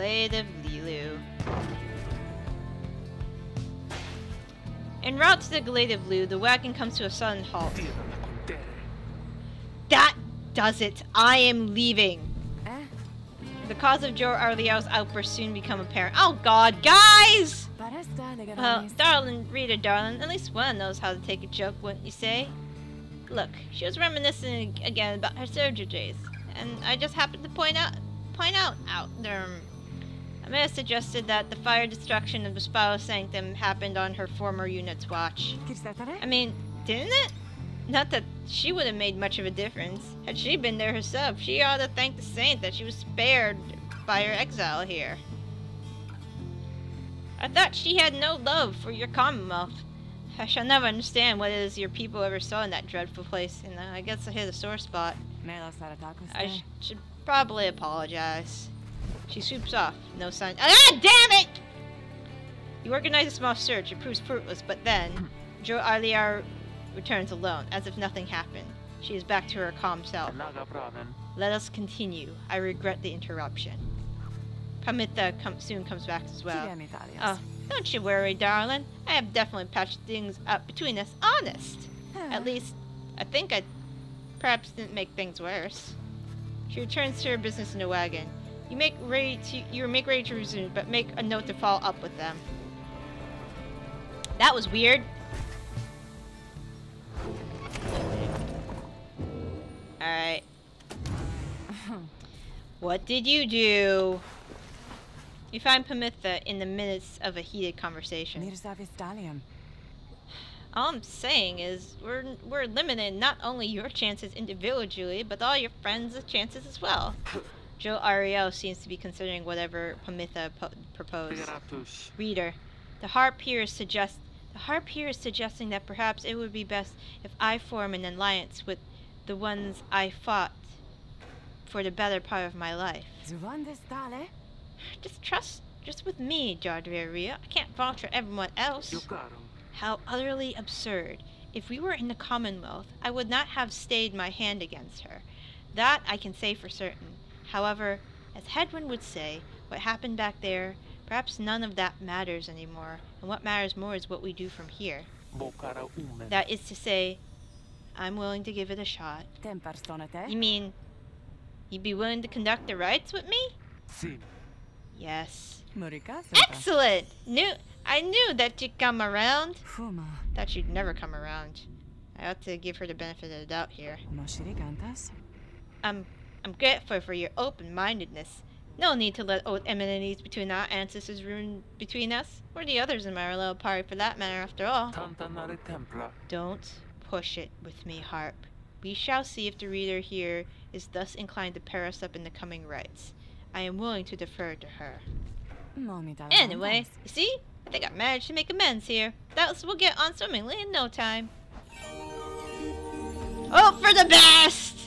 Glade of Leeloo. En route to the Glade of Leeloo, the wagon comes to a sudden halt. That does it! I am leaving! The cause of Jor-Arliar's outburst soon become apparent. Oh god, guys! Well, darling, Rita, darling, at least one knows how to take a joke, wouldn't you say? Look, she was reminiscing again about her surgery days, and I just happened to point out Amir suggested that the fire destruction of the Spiral Sanctum happened on her former unit's watch. I mean, didn't it? Not that she would have made much of a difference. Had she been there herself, she ought to thank the saint that she was spared by her exile here. I thought she had no love for your Commonwealth. I shall never understand what it is your people ever saw in that dreadful place, and I guess I hit a sore spot. I should probably apologize. She swoops off, no sign. Ah, damn it! You organize a small search, it proves fruitless, but then Jor-Arliar returns alone, as if nothing happened. She is back to her calm self. Let us continue. I regret the interruption. Pramitha soon comes back as well. Oh, don't you worry, darling. I have definitely patched things up between us, honest. At least, I think I perhaps didn't make things worse. She returns to her business in a wagon. You make ready to resume, but make a note to follow up with them. That was weird. Alright. What did you do? You find Pramitha in the midst of a heated conversation. All I'm saying is, we're limiting not only your chances individually, but all your friends' chances as well. Jor-Arliar seems to be considering whatever Pramitha proposed. Reader, the harp here is suggesting that perhaps it would be best if I form an alliance with the ones I fought for the better part of my life. Just with me, Jarderia. I can't vouch for everyone else. How utterly absurd. If we were in the Commonwealth, I would not have stayed my hand against her. That I can say for certain. However, as Hedwin would say, what happened back there, perhaps none of that matters anymore, and what matters more is what we do from here. That is to say, I'm willing to give it a shot. You mean, you'd be willing to conduct the rites with me? Yes. Excellent! I knew that you'd come around. That you'd never come around. I ought to give her the benefit of the doubt here. I'm grateful for your open-mindedness. No need to let old enmities between our ancestors ruin between us, or the others in my little party for that matter after all. Don't push it with me, Harp. We shall see if the reader here is thus inclined to pair us up in the coming rites. I am willing to defer to her. Anyway, you see? I think I managed to make amends here. Doubtless we'll get on swimmingly in no time. Hope for the best!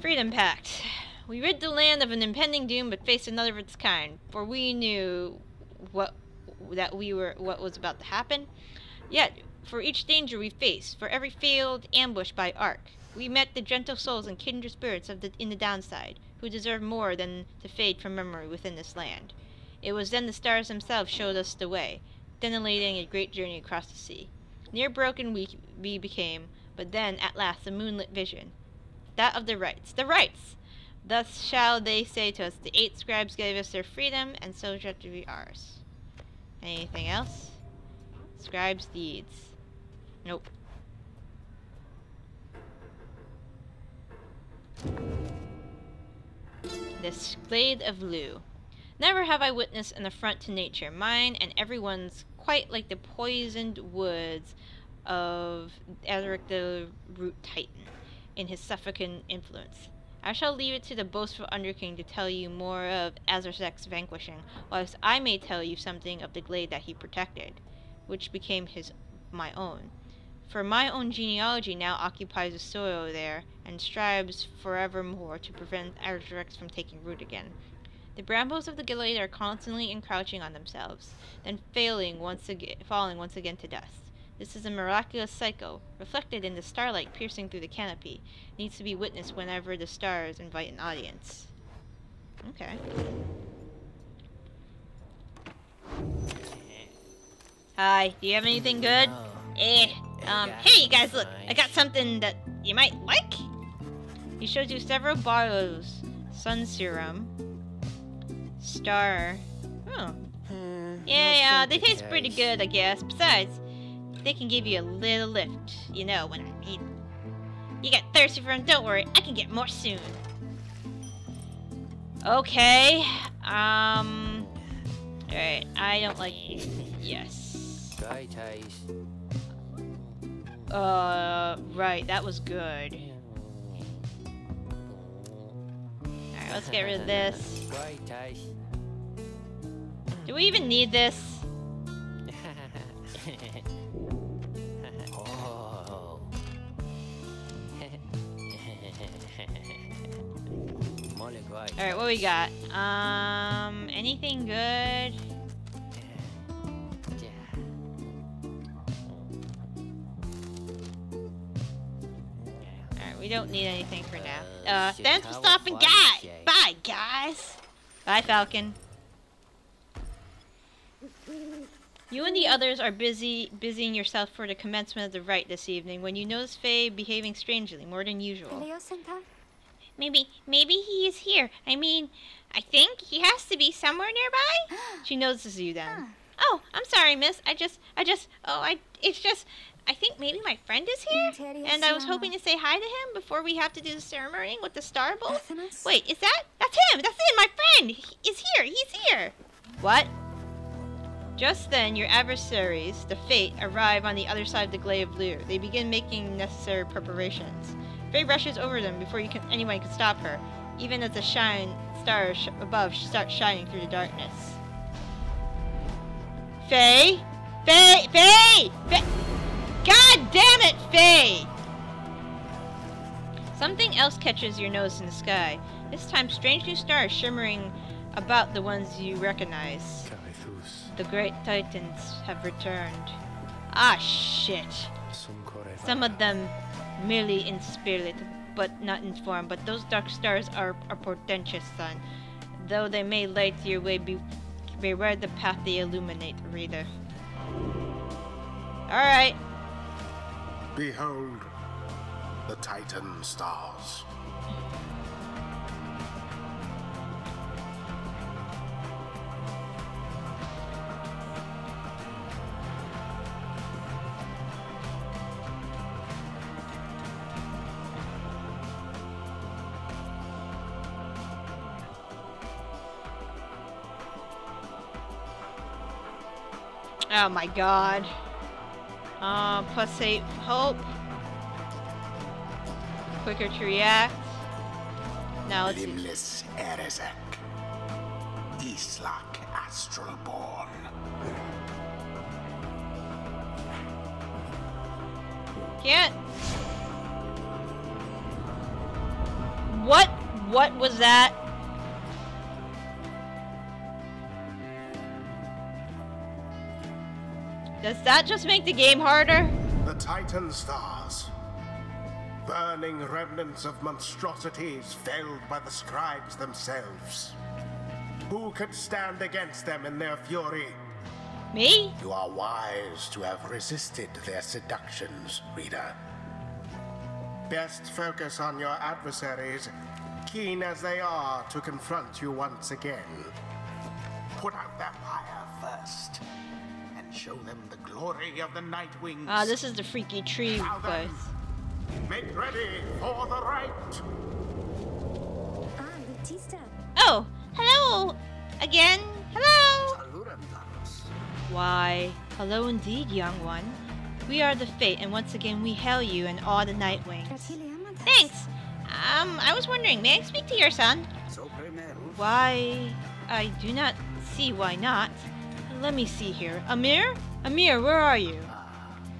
Freedom Pact. We rid the land of an impending doom but faced another of its kind, for we knew what was about to happen. Yet, for each danger we faced, for every failed ambush by Ark, we met the gentle souls and kindred spirits in the downside, who deserved more than to fade from memory within this land. It was then the stars themselves showed us the way, detonating a great journey across the sea. Near broken we became, but then, at last, a moonlit vision. That of the rites. The rites! Thus shall they say to us, the Eight Scribes gave us their freedom, and so shall be ours. Anything else? Scribes' deeds. Nope. The Glade of Leeloo. Never have I witnessed an affront to nature. Mine and everyone's quite like the poisoned woods of Azaric the Root Titan in his suffocant influence. I shall leave it to the boastful Underking to tell you more of Azaric's vanquishing, whilst I may tell you something of the glade that he protected, which became my own. For my own genealogy now occupies the soil there, and strives forevermore to prevent Erzak from taking root again. The brambles of the glade are constantly encroaching on themselves, then falling once again to dust. This is a miraculous cycle, reflected in the starlight piercing through the canopy. It needs to be witnessed whenever the stars invite an audience. Okay. Hi, do you have anything good? No. Hey you guys, look, I got something that you might like? He shows you several bottles. Sun serum. Star. Oh. Yeah, they taste pretty good, I guess. Besides, they can give you a little lift, you know what I mean. You got thirsty for them, don't worry, I can get more soon. Okay, alright, I don't like these. Yes. Dry taste. Right, that was good. Alright, let's get rid of this. Dry taste. Do we even need this? Alright, what we got? Anything good? Alright, we don't need anything for now. Thanks for stopping, guys! Bye, guys! Bye, Falcon. You and the others are busying yourself for the commencement of the rite this evening when you notice Faye behaving strangely, more than usual. Maybe he is here. I mean, I think he has to be somewhere nearby. She notices you then. Oh, I'm sorry, miss. I think maybe my friend is here. And I was hoping to say hi to him before we have to do the ceremony with the Starbolt. Wait, is that? That's him. That's him, my friend. He is here. He's here. What? Just then, your adversaries, the Fate, arrive on the other side of the Glade of Leeloo. They begin making necessary preparations. Faye rushes over them before anyone can stop her, even as the stars above start shining through the darkness. Faye? Faye! Faye! Faye! God damn it, Faye! Something else catches your nose in the sky. This time, strange new stars shimmering about the ones you recognize. The great titans have returned. Ah, shit. Some of them merely in spirit, but not in form. But those dark stars are portentous, son. Though they may light your way, beware the path they illuminate, Rita. Alright. Behold, the Titan Stars. Oh my god. +8 hope. Quicker to react. Now it's Limbless Erzak. Eastlach Astralborn. Can't. What was that? Does that just make the game harder? The Titan Stars. Burning remnants of monstrosities felled by the scribes themselves. Who could stand against them in their fury? Me? You are wise to have resisted their seductions, Rita. Best focus on your adversaries, keen as they are to confront you once again. Put out that fire first. Show them the glory of the Nightwings. Ah, this is the freaky tree, guys. Make ready for the rite. Oh, hello again. Hello. Why, hello indeed, young one. We are the Fate, and once again we hail you and all the Nightwings. Thanks. I was wondering, may I speak to your son? Why, I do not see why not. Let me see here. Amir? Amir, where are you?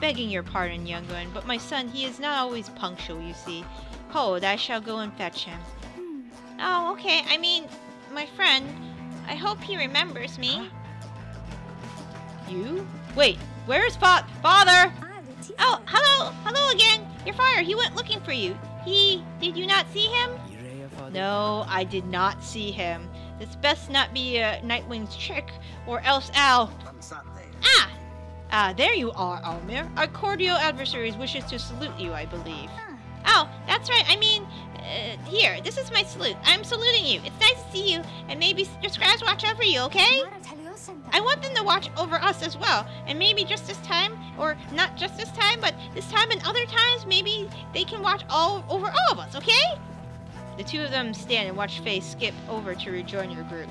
Begging your pardon, young one, but my son, he is not always punctual, you see. Hold, I shall go and fetch him. Oh, okay. I mean, my friend, I hope he remembers me. You? Wait, where is father? Oh, hello! Hello again! You're fired! He went looking for you! Did you not see him? No, I did not see him. This best not be Nightwing's trick, or else Al... Ah! Ah, there you are, Amir. Our cordial adversaries wishes to salute you, I believe. Oh, that's right, I mean... here, this is my salute. I'm saluting you. It's nice to see you, and maybe your scribes watch over you, okay? I want them to watch over us as well, and maybe just this time, or not just this time, but this time and other times, maybe they can watch over all of us, okay? The two of them stand and watch Fae skip over to rejoin your group.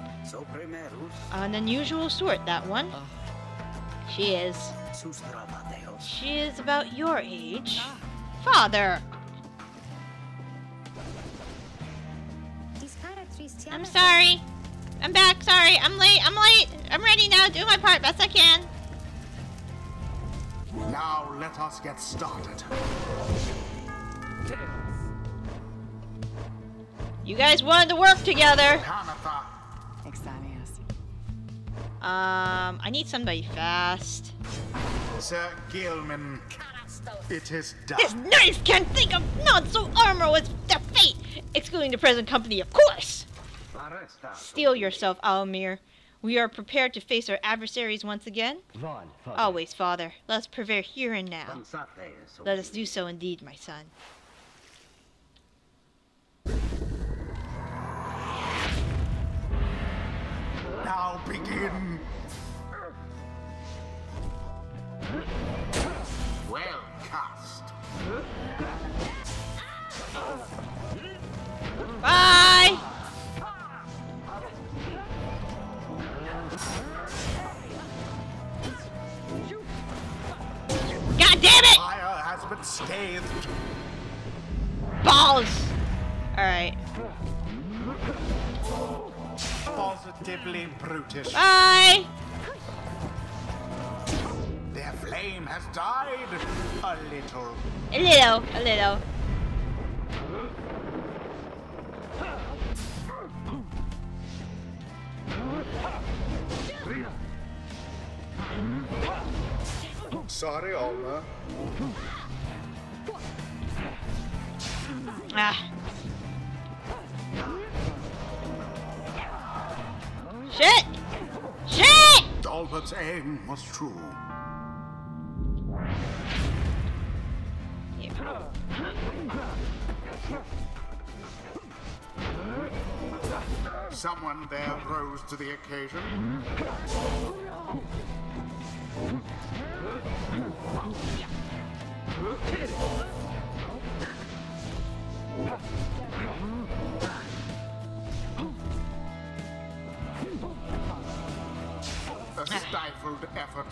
An unusual sort, that one. She is. She is about your age. Father! I'm sorry. I'm back, sorry. I'm late, I'm ready now, do my part best I can. Now let us get started. You guys wanted to work together. I need somebody fast. Sir Gilman, it is done. This knife can think of none so armor with the Fate, excluding the present company, of course. Steel yourself, Amir. We are prepared to face our adversaries once again. Always, Father. Let us prevail here and now. Let us do so indeed, my son. Now begin. Well cast. Bye! God damn it! Fire has been scathed. Balls! Alright. Positively brutish. Bye! Their flame has died a little. A little. Sorry, Alma. Ah. Shit! Shit! Dolbert's aim was true. Yeah. Someone there rose to the occasion. A stifled effort.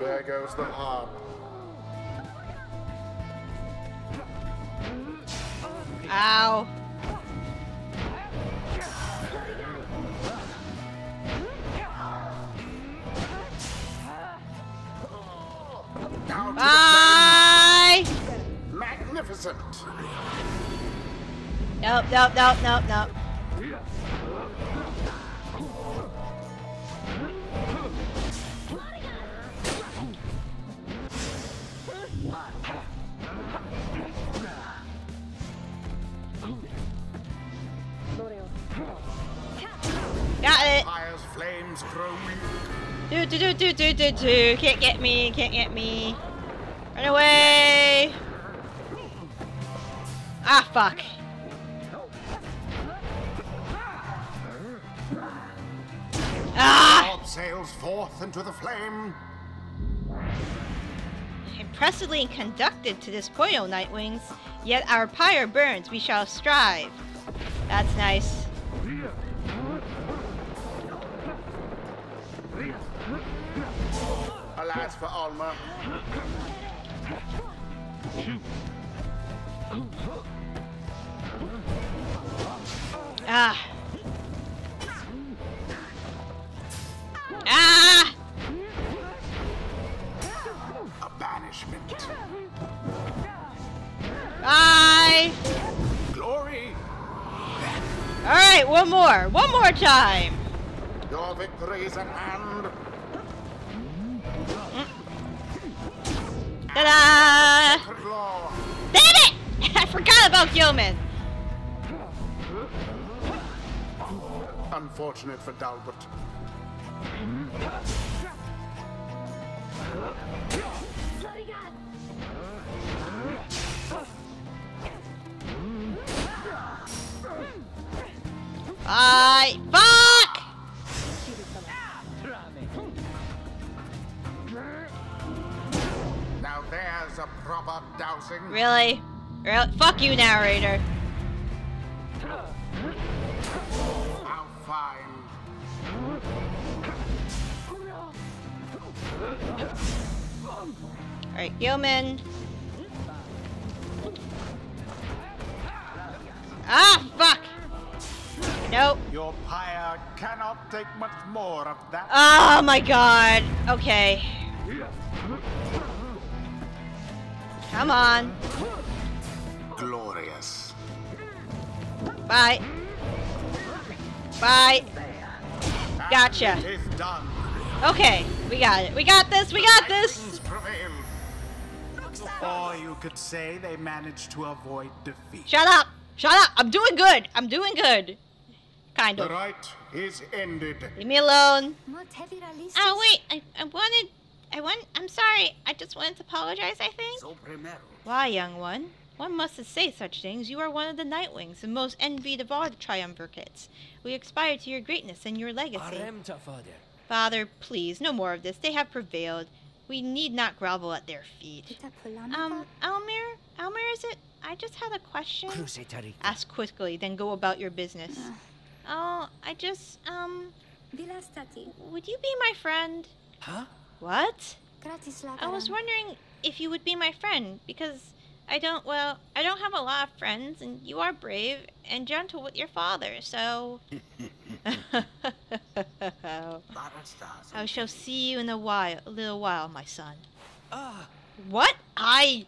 There goes the harp. Ow. Bye! Magnificent! Nope. Do. Can't get me. Run away. Ah, fuck. Ah! God sails forth into the flame. Impressively conducted to this Poyo, Nightwings. Yet our pyre burns. We shall strive. That's nice. Alas for Alma. Ah. Ah. A banishment. Bye. right, one more time. Your victory is at hand. Ta-da! Damn it! I forgot about Gilman. Unfortunate for Dolbert. I fuck! Now there's a proper dousing. Really? Fuck you, narrator. How fine. Alright, Gilman. Ah, fuck! Nope. Your pyre cannot take much more of that. Oh my god. Okay. Come on. Glorious. Bye. Bye. Gotcha. It is done. Okay, we got it. We got this. We got this. Or you could say they managed to avoid defeat. Shut up. Shut up. I'm doing good. I'm doing good. Kind of. The right is ended. Leave me alone. Oh wait, I'm sorry. I just wanted to apologize, I think. Why, young one? One mustn't say such things. You are one of the Nightwings, the most envied of all the Triumvir kids. We aspire to your greatness and your legacy. Aremta, father. Father, please, no more of this. They have prevailed. We need not grovel at their feet. Almir, is it? I just had a question. Ask quickly, then go about your business. Oh, I just, would you be my friend? Huh? What? I was wondering if you would be my friend, because I don't have a lot of friends, and you are brave and gentle with your father, so... I shall see you in a little while, my son. What? The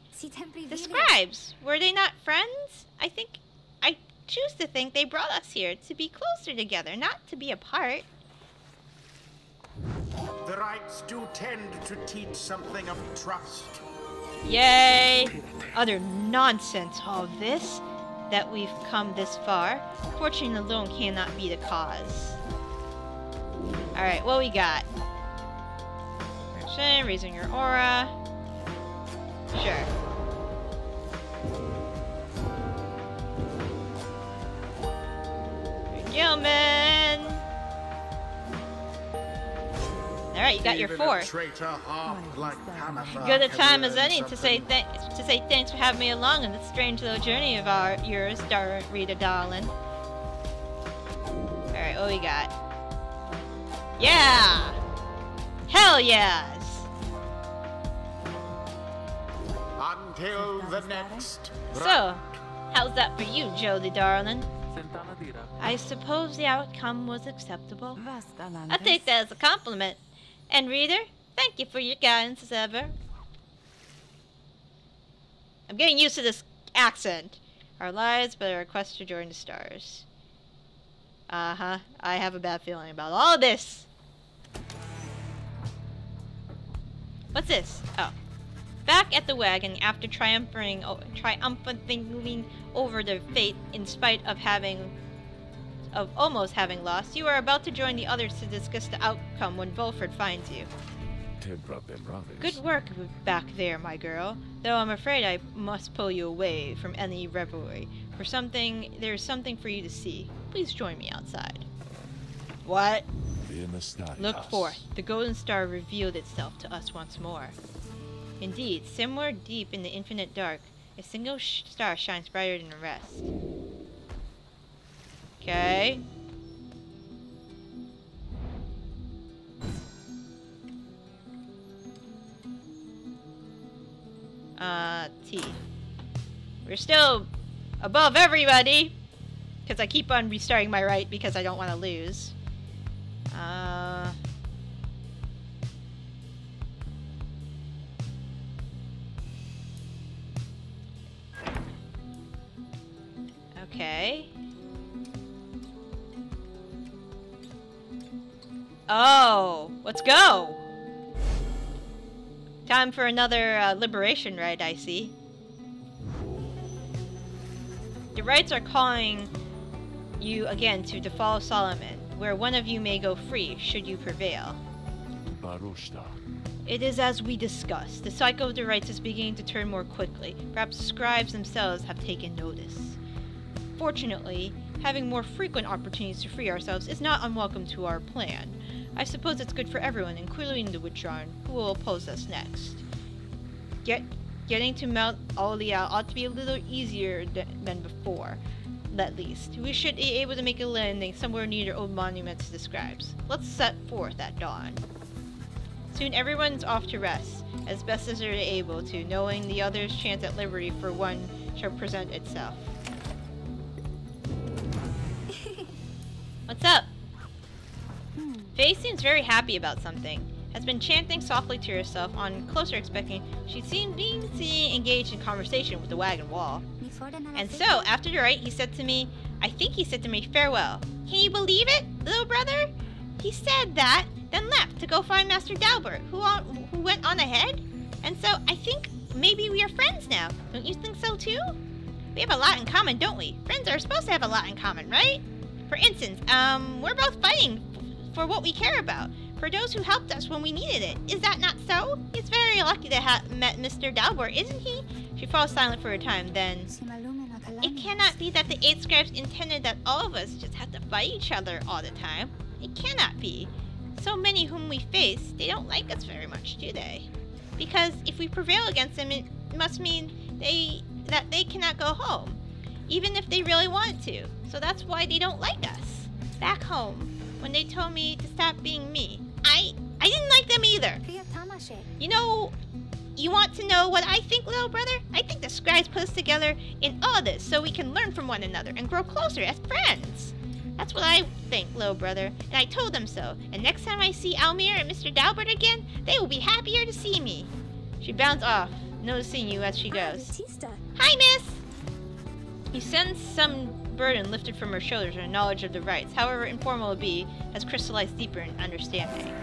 scribes, were they not friends? I choose to think they brought us here to be closer together, not to be apart. The rites do tend to teach something of trust. Yay! Other nonsense, all this, that we've come this far. Fortune alone cannot be the cause. Alright, what we got? Action, raising your aura. Sure. Gilman! Alright, you got your four. Good a time as any to say thanks for having me along on this strange little journey of yours, Rita darling. Alright, what we got? Yeah! Hell yes! Until the next. So, how's that for you, Jody darling? I suppose the outcome was acceptable. I take that as a compliment. And reader, thank you for your guidance as ever. I'm getting used to this accent. Our lives, but our quest to join the stars. Uh-huh. I have a bad feeling about all this. What's this? Oh. Back at the wagon, after triumphantly over the fate in spite of almost having lost, you are about to join the others to discuss the outcome when Volford finds you. Good work back there, my girl. Though I'm afraid I must pull you away from any revelry. There's something for you to see. Please join me outside. What? Look forth. The golden star revealed itself to us once more. Indeed, somewhere deep in the infinite dark, a single star shines brighter than the rest. Okay. T. We're still above everybody! Because I keep on restarting my right because I don't want to lose. Okay. Oh, let's go! Time for another liberation rite, I see. The rites are calling you again to the Fall of Solomon, where one of you may go free, should you prevail. Barushta. It is as we discussed. The cycle of the rites is beginning to turn more quickly. Perhaps the scribes themselves have taken notice. Fortunately, having more frequent opportunities to free ourselves is not unwelcome to our plan. I suppose it's good for everyone, including the Witchron, who will oppose us next. Getting to Mount Olial ought to be a little easier than before, at least. We should be able to make a landing somewhere near the old monument to the scribes. Let's set forth at dawn. Soon everyone's off to rest, as best as they're able to, knowing the other's chance at liberty for one shall present itself. What's up? Fae seems very happy about something. Has been chanting softly to herself. On closer inspection, she seemed being seen engaged in conversation with the wagon wall. And so, after the rite, he said to me, farewell. Can you believe it, little brother? He said that, then left to go find Master Dolbert, who went on ahead. And so, I think maybe we are friends now. Don't you think so too? We have a lot in common, don't we? Friends are supposed to have a lot in common, right? For instance, we're both fighting for what we care about, for those who helped us when we needed it. Is that not so? He's very lucky to have met Mr. Dolbert, isn't he? She falls silent for a time, then... It cannot be that the Eight Scribes intended that all of us just had to fight each other all the time. It cannot be. So many whom we face, they don't like us very much, do they? Because if we prevail against them, it must mean that they cannot go home, even if they really wanted to. So that's why they don't like us. Back home, when they told me to stop being me, I didn't like them either. You know, you want to know what I think, little brother? I think the scribes put us together in all this so we can learn from one another and grow closer as friends. That's what I think, little brother, and I told them so. And next time I see Amir and Mr. Dolbert again, they will be happier to see me. She bounds off, noticing you as she goes. Hi, miss! You sense some burden lifted from her shoulders, and knowledge of the rites, however informal it be, has crystallized deeper in understanding.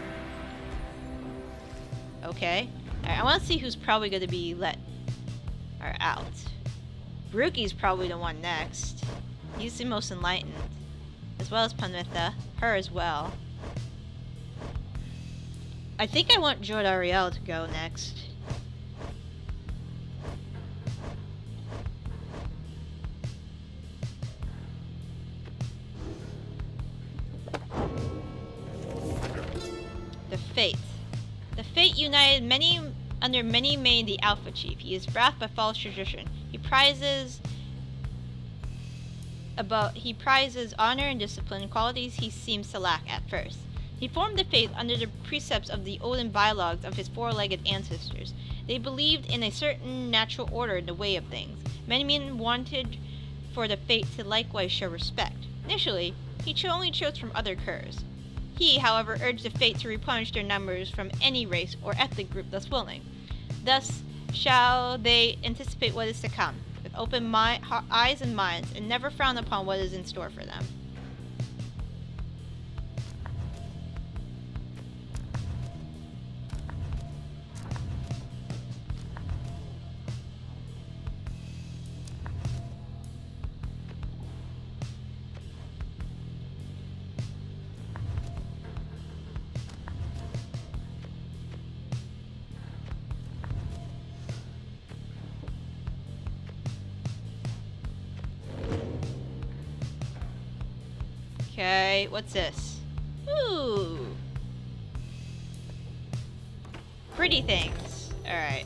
Okay. Alright, I want to see who's probably going to be let or out. Ruki's probably the one next. He's the most enlightened. As well as Pramitha. Her as well. I think I want Jor-Arliar to go next. The Fate. The Fate united many under many main the Alpha Chief. He is wrath by false tradition. He prizes honor and discipline, qualities he seems to lack at first. He formed the Fate under the precepts of the olden bylaws of his four-legged ancestors. They believed in a certain natural order in the way of things. Many men wanted for the Fate to likewise show respect. Initially, he only chose from other curs. He, however, urged the Fate to replenish their numbers from any race or ethnic group thus willing. Thus shall they anticipate what is to come, with open eyes and minds, and never frown upon what is in store for them. Okay, what's this? Ooh! Pretty things. Alright.